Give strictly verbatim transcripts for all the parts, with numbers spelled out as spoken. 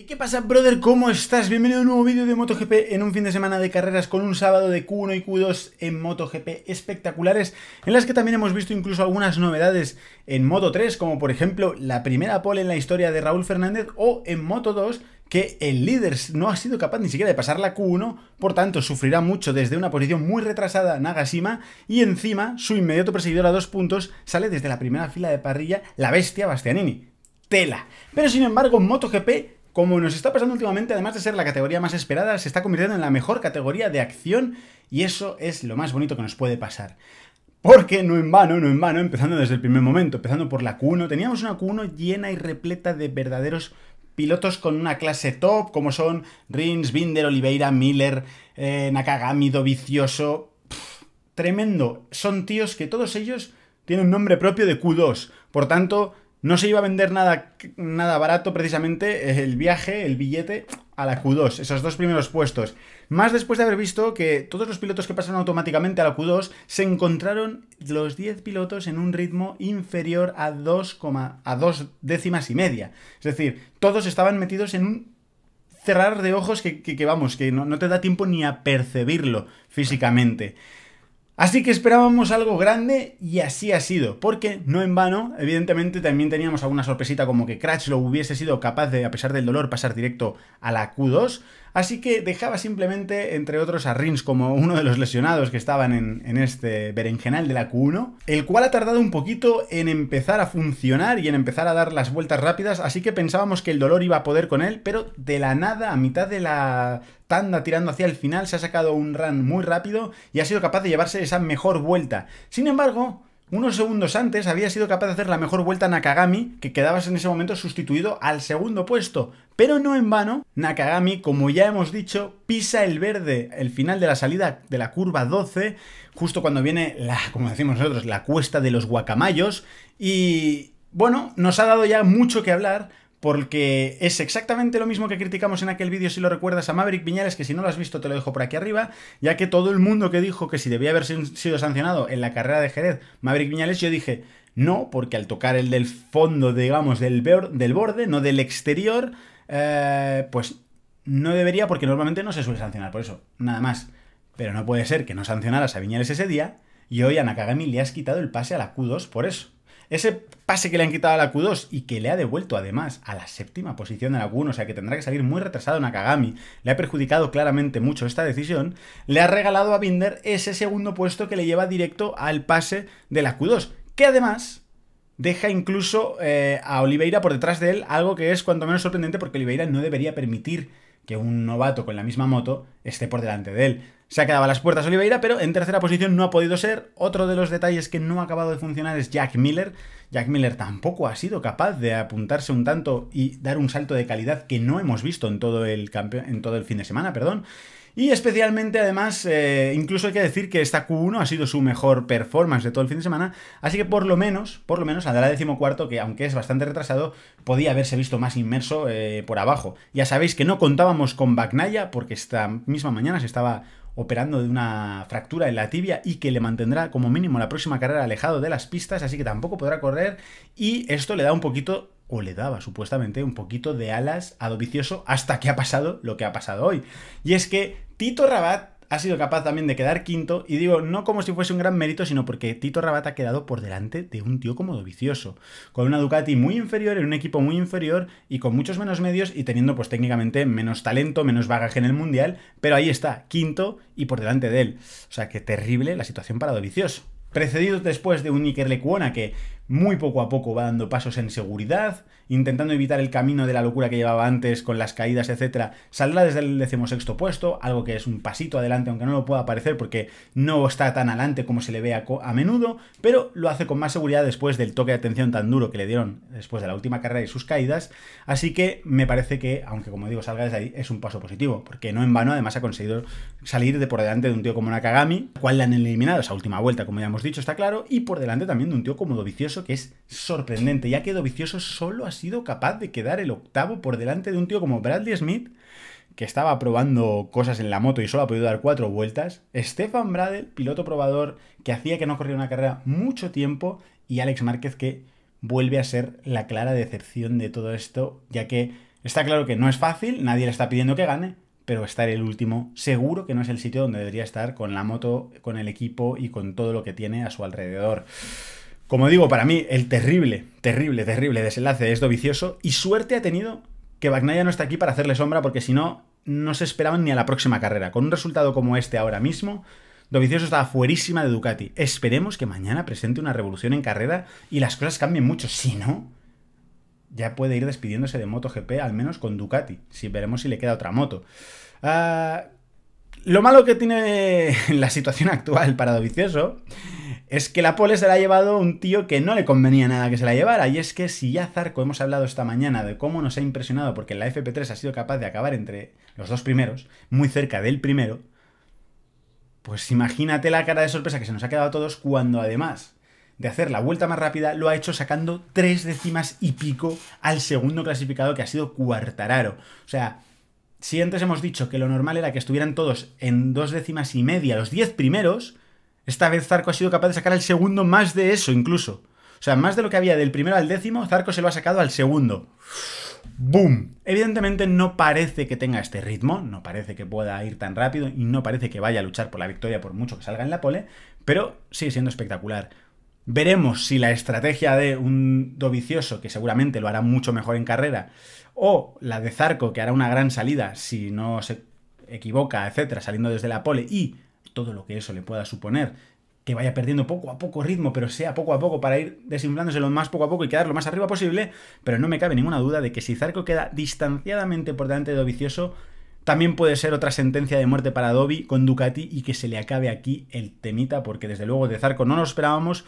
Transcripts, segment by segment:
¿Y qué pasa, brother? ¿Cómo estás? Bienvenido a un nuevo vídeo de MotoGP en un fin de semana de carreras con un sábado de Q uno y Q dos en MotoGP espectaculares, en las que también hemos visto incluso algunas novedades en Moto tres, como por ejemplo la primera pole en la historia de Raúl Fernández, o en Moto dos, que el líder no ha sido capaz ni siquiera de pasar la Q uno, por tanto sufrirá mucho desde una posición muy retrasada Nakagami, y encima su inmediato perseguidor a dos puntos sale desde la primera fila de parrilla, la bestia Bastianini. Tela. Pero sin embargo, MotoGP, como nos está pasando últimamente, además de ser la categoría más esperada, se está convirtiendo en la mejor categoría de acción, y eso es lo más bonito que nos puede pasar. Porque no en vano, no en vano, empezando desde el primer momento, empezando por la Q uno, teníamos una Q uno llena y repleta de verdaderos pilotos con una clase top, como son Rins, Binder, Oliveira, Miller, eh, Nakagami, Dovizioso. Pff, tremendo. Son tíos que todos ellos tienen nombre propio de Q dos, por tanto, no se iba a vender nada, nada barato precisamente el viaje, el billete a la Q dos, esos dos primeros puestos. Más después de haber visto que todos los pilotos que pasaron automáticamente a la Q dos se encontraron los diez pilotos en un ritmo inferior a dos décimas y media. Es decir, todos estaban metidos en un cerrar de ojos que, que, que vamos, que no, no te da tiempo ni a percibirlo físicamente. Así que esperábamos algo grande y así ha sido, porque no en vano, evidentemente también teníamos alguna sorpresita, como que Crutchlow hubiese sido capaz de, a pesar del dolor, pasar directo a la Q dos, así que dejaba simplemente, entre otros, a Rins como uno de los lesionados que estaban en, en este berenjenal de la Q uno, el cual ha tardado un poquito en empezar a funcionar y en empezar a dar las vueltas rápidas, así que pensábamos que el dolor iba a poder con él, pero de la nada, a mitad de la tanda tirando hacia el final, se ha sacado un run muy rápido y ha sido capaz de llevarse esa mejor vuelta. Sin embargo, unos segundos antes había sido capaz de hacer la mejor vuelta Nakagami, que quedaba en ese momento sustituido al segundo puesto. Pero no en vano, Nakagami, como ya hemos dicho, pisa el verde, el final de la salida de la curva doce, justo cuando viene la, como decimos nosotros, la cuesta de los guacamayos, y bueno, nos ha dado ya mucho que hablar, porque es exactamente lo mismo que criticamos en aquel vídeo, si lo recuerdas, a Maverick Viñales, que si no lo has visto te lo dejo por aquí arriba, ya que todo el mundo que dijo que si debía haber sido sancionado en la carrera de Jerez Maverick Viñales, yo dije no, porque al tocar el del fondo, digamos, del, del borde, no del exterior, eh, pues no debería, porque normalmente no se suele sancionar, por eso, nada más. Pero no puede ser que no sancionaras a Viñales ese día, y hoy a Nakagami le has quitado el pase a la Q dos por eso. Ese pase que le han quitado a la Q dos y que le ha devuelto además a la séptima posición de la Q uno, o sea que tendrá que salir muy retrasado Nakagami, le ha perjudicado claramente mucho esta decisión, le ha regalado a Binder ese segundo puesto que le lleva directo al pase de la Q dos, que además deja incluso eh, a Oliveira por detrás de él, algo que es cuanto menos sorprendente, porque Oliveira no debería permitir que un novato con la misma moto esté por delante de él. Se ha quedado a las puertas Oliveira, pero en tercera posición no ha podido ser. Otro de los detalles que no ha acabado de funcionar es Jack Miller. Jack Miller tampoco ha sido capaz de apuntarse un tanto y dar un salto de calidad que no hemos visto en todo el, en todo el fin de semana, perdón. Y especialmente, además, eh, incluso hay que decir que esta Q uno ha sido su mejor performance de todo el fin de semana, así que por lo menos, por lo menos, al dar a decimocuarto, que aunque es bastante retrasado, podía haberse visto más inmerso eh, por abajo. Ya sabéis que no contábamos con Bagnaya, porque esta misma mañana se estaba operando de una fractura en la tibia y que le mantendrá como mínimo la próxima carrera alejado de las pistas, así que tampoco podrá correr, y esto le da un poquito, o le daba supuestamente un poquito de alas a Dovizioso, hasta que ha pasado lo que ha pasado hoy. Y es que Tito Rabat ha sido capaz también de quedar quinto, y digo, no como si fuese un gran mérito, sino porque Tito Rabat ha quedado por delante de un tío como Dovizioso, con una Ducati muy inferior, en un equipo muy inferior, y con muchos menos medios, y teniendo pues técnicamente menos talento, menos bagaje en el Mundial, pero ahí está, quinto y por delante de él. O sea, que terrible la situación para Dovizioso. Precedido después de un Iker Lecuona que muy poco a poco va dando pasos en seguridad, intentando evitar el camino de la locura que llevaba antes con las caídas, etcétera. Saldrá desde el decimosexto puesto, algo que es un pasito adelante, aunque no lo pueda parecer porque no está tan adelante como se le ve a, a menudo, pero lo hace con más seguridad después del toque de atención tan duro que le dieron después de la última carrera y sus caídas. Así que me parece que, aunque como digo salga desde ahí, es un paso positivo, porque no en vano además ha conseguido salir de por delante de un tío como Nakagami, cual le han eliminado esa última vuelta, como ya hemos dicho, está claro, y por delante también de un tío como Dovizioso, que es sorprendente, ya que Dovizioso solo ha sido capaz de quedar el octavo por delante de un tío como Bradley Smith, que estaba probando cosas en la moto y solo ha podido dar cuatro vueltas, Stefan Bradel, piloto probador, que hacía que no corría una carrera mucho tiempo, y Alex Márquez, que vuelve a ser la clara decepción de todo esto, ya que Está claro que no es fácil, nadie le está pidiendo que gane, pero estar el último seguro que no es el sitio donde debería estar con la moto, con el equipo y con todo lo que tiene a su alrededor. Como digo, para mí el terrible, terrible, terrible desenlace es Dovizioso, y suerte ha tenido que Bagnaya no está aquí para hacerle sombra, porque si no, no se esperaban ni a la próxima carrera. Con un resultado como este ahora mismo, Dovizioso está fuerísima de Ducati. Esperemos que mañana presente una revolución en carrera y las cosas cambien mucho. Si no, ya puede ir despidiéndose de MotoGP, al menos con Ducati. Si veremos si le queda otra moto. Uh, lo malo que tiene la situación actual para Dovizioso es que la pole se la ha llevado un tío que no le convenía nada que se la llevara, y es que si ya Zarco hemos hablado esta mañana de cómo nos ha impresionado porque la F P tres ha sido capaz de acabar entre los dos primeros, muy cerca del primero, pues imagínate la cara de sorpresa que se nos ha quedado a todos cuando además de hacer la vuelta más rápida, lo ha hecho sacando tres décimas y pico al segundo clasificado, que ha sido Cuartararo. O sea, si antes hemos dicho que lo normal era que estuvieran todos en dos décimas y media los diez primeros, esta vez Zarco ha sido capaz de sacar al segundo más de eso incluso. O sea, más de lo que había del primero al décimo, Zarco se lo ha sacado al segundo. ¡Boom! Evidentemente no parece que tenga este ritmo, no parece que pueda ir tan rápido y no parece que vaya a luchar por la victoria por mucho que salga en la pole, pero sigue siendo espectacular. Veremos si la estrategia de un Dovizioso, que seguramente lo hará mucho mejor en carrera, o la de Zarco, que hará una gran salida si no se equivoca, etcétera, saliendo desde la pole, y todo lo que eso le pueda suponer, que vaya perdiendo poco a poco ritmo, pero sea poco a poco para ir desinflándose lo más poco a poco y quedar lo más arriba posible. Pero no me cabe ninguna duda de que si Zarco queda distanciadamente por delante de Dovizioso, también puede ser otra sentencia de muerte para Dovi con Ducati y que se le acabe aquí el temita, porque desde luego de Zarco no lo esperábamos.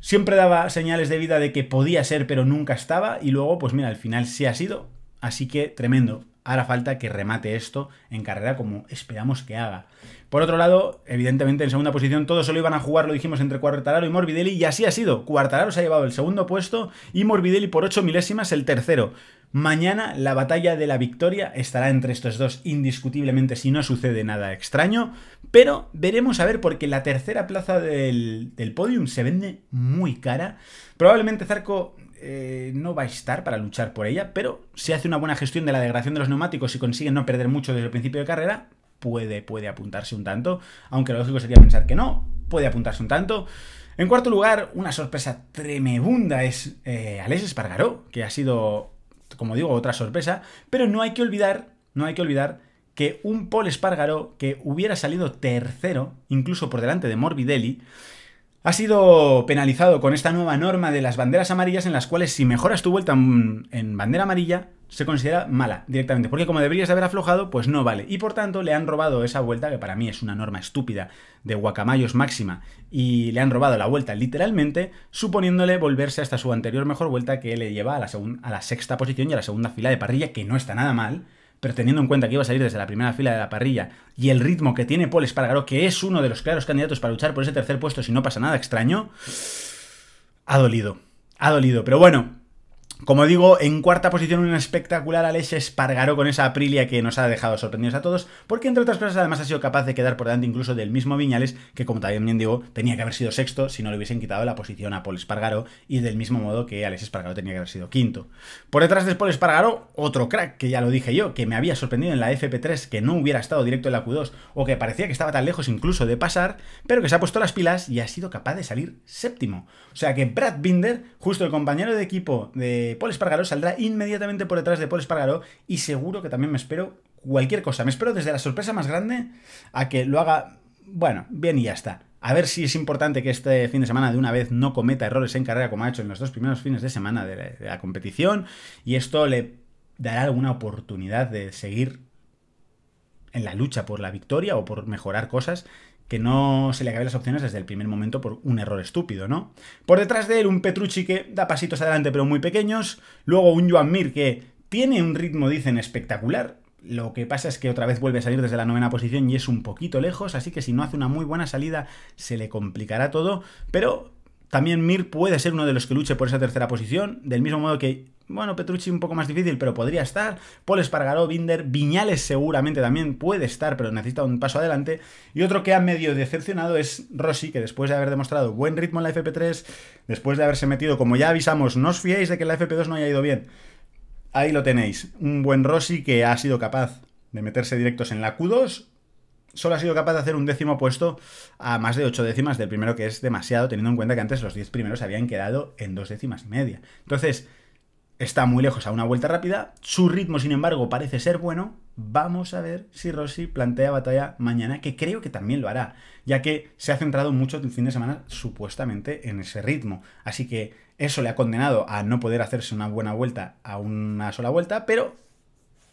Siempre daba señales de vida de que podía ser, pero nunca estaba, y luego, pues mira, al final sí ha sido. Así que tremendo. Ahora falta que remate esto en carrera como esperamos que haga. Por otro lado, evidentemente en segunda posición todos solo iban a jugar, lo dijimos, entre Cuartararo y Morbidelli, y así ha sido. Cuartararo se ha llevado el segundo puesto y Morbidelli por ocho milésimas el tercero. Mañana la batalla de la victoria estará entre estos dos indiscutiblemente, si no sucede nada extraño, pero veremos a ver, porque la tercera plaza del, del podium se vende muy cara. Probablemente Zarco Eh, no va a estar para luchar por ella, pero si hace una buena gestión de la degradación de los neumáticos y consigue no perder mucho desde el principio de carrera, puede, puede apuntarse un tanto, aunque lo lógico sería pensar que no, puede apuntarse un tanto. En cuarto lugar, una sorpresa tremebunda es eh, Aleix Espargaró, que ha sido, como digo, otra sorpresa, pero no hay que olvidar, no hay que olvidar que un Pol Espargaró que hubiera salido tercero, incluso por delante de Morbidelli, ha sido penalizado con esta nueva norma de las banderas amarillas, en las cuales si mejoras tu vuelta en bandera amarilla se considera mala directamente, porque como deberías de haber aflojado, pues no vale. Y por tanto le han robado esa vuelta, que para mí es una norma estúpida de guacamayos máxima, y le han robado la vuelta literalmente, suponiéndole volverse hasta su anterior mejor vuelta, que le lleva a la, a la sexta posición y a la segunda fila de parrilla, que no está nada mal. Pero teniendo en cuenta que iba a salir desde la primera fila de la parrilla y el ritmo que tiene Pol Espargaró, que es uno de los claros candidatos para luchar por ese tercer puesto si no pasa nada extraño, ha dolido, ha dolido. Pero bueno, como digo, en cuarta posición un espectacular Aleix Espargaró con esa Aprilia que nos ha dejado sorprendidos a todos, porque entre otras cosas además ha sido capaz de quedar por delante incluso del mismo Viñales, que como también digo, tenía que haber sido sexto si no le hubiesen quitado la posición a Pol Espargaró, y del mismo modo que Aleix Espargaró tenía que haber sido quinto. Por detrás de Pol Espargaró, otro crack, que ya lo dije yo, que me había sorprendido en la F P tres que no hubiera estado directo en la Q dos, o que parecía que estaba tan lejos incluso de pasar, pero que se ha puesto las pilas y ha sido capaz de salir séptimo. O sea que Brad Binder, justo el compañero de equipo de Pol Espargaró, saldrá inmediatamente por detrás de Pol Espargaró, y seguro que también me espero cualquier cosa. Me espero desde la sorpresa más grande a que lo haga, bueno, bien y ya está. A ver si es importante que este fin de semana de una vez no cometa errores en carrera como ha hecho en los dos primeros fines de semana de la, de la competición, y esto le dará alguna oportunidad de seguir en la lucha por la victoria o por mejorar cosas, que no se le acaben las opciones desde el primer momento por un error estúpido, ¿no? Por detrás de él, un Petrucci que da pasitos adelante pero muy pequeños. Luego un Joan Mir que tiene un ritmo, dicen, espectacular. Lo que pasa es que otra vez vuelve a salir desde la novena posición y es un poquito lejos, así que si no hace una muy buena salida se le complicará todo. Pero también Mir puede ser uno de los que luche por esa tercera posición, del mismo modo que, bueno, Petrucci un poco más difícil, pero podría estar. Pol Espargaró, Binder, Viñales seguramente también puede estar, pero necesita un paso adelante. Y otro que ha medio decepcionado es Rossi, que después de haber demostrado buen ritmo en la F P tres, después de haberse metido, como ya avisamos, no os fiéis de que en la F P dos no haya ido bien, Ahí lo tenéis, un buen Rossi que ha sido capaz de meterse directos en la Q dos. Solo ha sido capaz de hacer un décimo puesto a más de ocho décimas del primero, que es demasiado, teniendo en cuenta que antes los diez primeros habían quedado en dos décimas y media. Entonces, está muy lejos a una vuelta rápida. Su ritmo, sin embargo, parece ser bueno. Vamos a ver si Rossi plantea batalla mañana, que creo que también lo hará, ya que se ha centrado mucho el fin de semana, supuestamente, en ese ritmo. Así que eso le ha condenado a no poder hacerse una buena vuelta a una sola vuelta, pero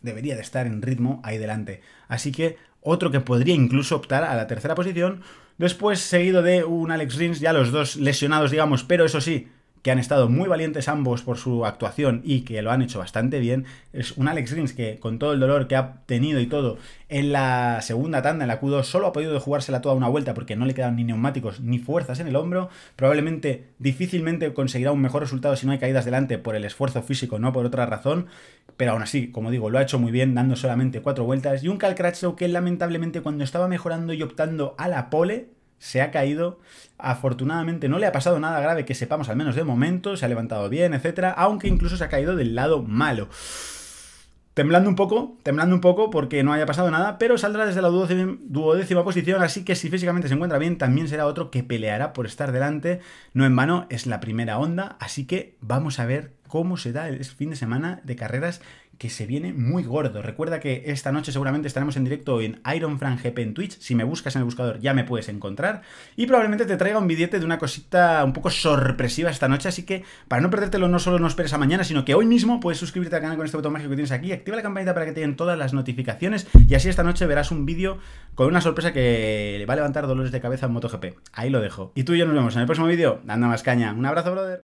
debería de estar en ritmo ahí delante. Así que otro que podría incluso optar a la tercera posición, después seguido de un Alex Rins, ya los dos lesionados, digamos, pero eso sí, que han estado muy valientes ambos por su actuación y que lo han hecho bastante bien. Es un Alex Rins que, con todo el dolor que ha tenido y todo, en la segunda tanda, en la Q dos, solo ha podido jugársela toda una vuelta porque no le quedan ni neumáticos ni fuerzas en el hombro. Probablemente, difícilmente conseguirá un mejor resultado si no hay caídas delante por el esfuerzo físico, no por otra razón. Pero aún así, como digo, lo ha hecho muy bien, dando solamente cuatro vueltas. Y un Crutchlow que, lamentablemente, cuando estaba mejorando y optando a la pole, se ha caído. Afortunadamente no le ha pasado nada grave que sepamos, al menos de momento. Se ha levantado bien, etcétera, aunque incluso se ha caído del lado malo. Temblando un poco, temblando un poco porque no haya pasado nada, pero saldrá desde la duodécima posición, así que si físicamente se encuentra bien, también será otro que peleará por estar delante. No en vano, es la primera onda, así que vamos a ver cómo se da el fin de semana de carreras, que se viene muy gordo. Recuerda que esta noche seguramente estaremos en directo en IronFranGP en Twitch. Si me buscas en el buscador ya me puedes encontrar. Y probablemente te traiga un billete de una cosita un poco sorpresiva esta noche. Así que para no perdértelo, no solo no esperes a mañana, sino que hoy mismo puedes suscribirte al canal con este botón mágico que tienes aquí. Activa la campanita para que te lleguen todas las notificaciones. Y así esta noche verás un vídeo con una sorpresa que le va a levantar dolores de cabeza a MotoGP. Ahí lo dejo. Y tú y yo nos vemos en el próximo vídeo. Dando más caña. Un abrazo, brother.